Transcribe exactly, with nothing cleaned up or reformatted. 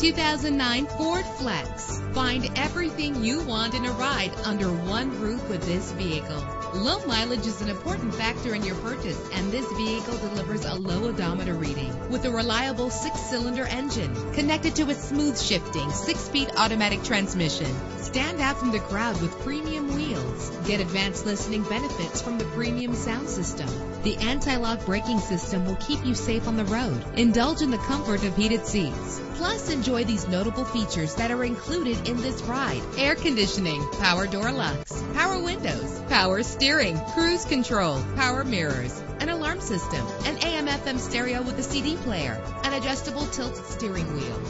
two thousand nine Ford Flex. Find everything you want in a ride under one roof with this vehicle. Low mileage is an important factor in your purchase, and this vehicle delivers a low odometer reading with a reliable six-cylinder engine connected to a smooth shifting six-speed automatic transmission. Stand out from the crowd with premium wheels. Get advanced listening benefits from the premium sound system. The anti-lock braking system will keep you safe on the road. Indulge in the comfort of heated seats. Plus, enjoy these notable features that are included in this ride: air conditioning, power door locks, power windows, power steering, cruise control, power mirrors, an alarm system, an A M F M stereo with a C D player, an adjustable tilt steering wheel.